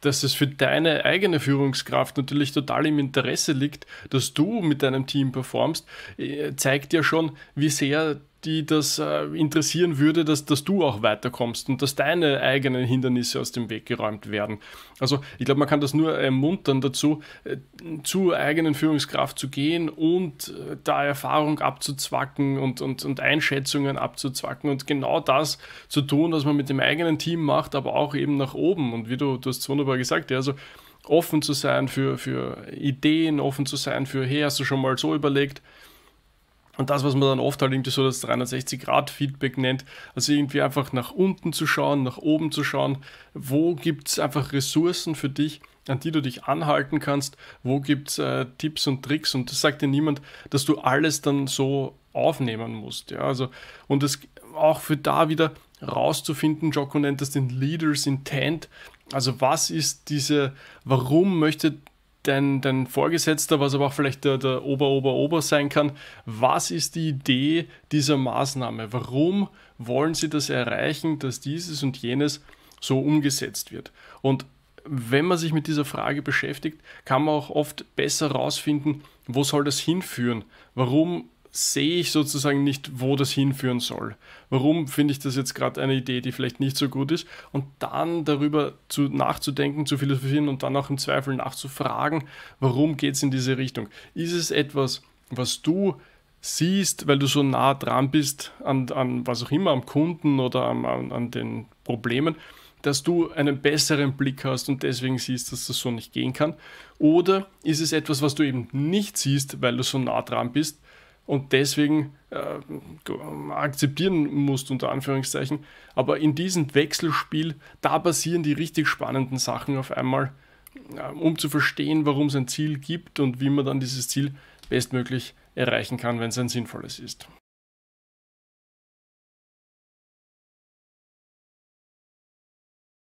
dass es für deine eigene Führungskraft natürlich total im Interesse liegt, dass du mit deinem Team performst, zeigt ja schon, wie sehr die das interessieren würde, dass du auch weiterkommst und dass deine eigenen Hindernisse aus dem Weg geräumt werden. Also ich glaube, man kann das nur ermuntern dazu, zur eigenen Führungskraft zu gehen und da Erfahrung abzuzwacken und Einschätzungen abzuzwacken und genau das zu tun, was man mit dem eigenen Team macht, aber auch eben nach oben. Und wie du hast es wunderbar gesagt, ja, also offen zu sein für Ideen, offen zu sein für, hey, hast du schon mal so überlegt? Und das, was man dann oft halt irgendwie so das 360-Grad-Feedback nennt, also irgendwie einfach nach unten zu schauen, nach oben zu schauen, wo gibt es einfach Ressourcen für dich, an die du dich anhalten kannst, wo gibt es Tipps und Tricks, und das sagt dir niemand, dass du alles dann so aufnehmen musst. Ja? Also, und das auch für da wieder rauszufinden, Jocko nennt das den Leader's Intent, also was ist diese, warum möchte dein Vorgesetzter, was aber auch vielleicht der Ober-Ober-Ober sein kann, was ist die Idee dieser Maßnahme? Warum wollen sie das erreichen, dass dieses und jenes so umgesetzt wird? Und wenn man sich mit dieser Frage beschäftigt, kann man auch oft besser herausfinden, wo soll das hinführen? Warum sehe ich sozusagen nicht, wo das hinführen soll? Warum finde ich das jetzt gerade eine Idee, die vielleicht nicht so gut ist? Und dann darüber nachzudenken, zu philosophieren und dann auch im Zweifel nachzufragen, warum geht es in diese Richtung? Ist es etwas, was du siehst, weil du so nah dran bist an was auch immer, am Kunden oder an den Problemen, dass du einen besseren Blick hast und deswegen siehst, dass das so nicht gehen kann? Oder ist es etwas, was du eben nicht siehst, weil du so nah dran bist, und deswegen akzeptieren musst, unter Anführungszeichen. Aber in diesem Wechselspiel, da passieren die richtig spannenden Sachen auf einmal, um zu verstehen, warum es ein Ziel gibt und wie man dann dieses Ziel bestmöglich erreichen kann, wenn es ein sinnvolles ist.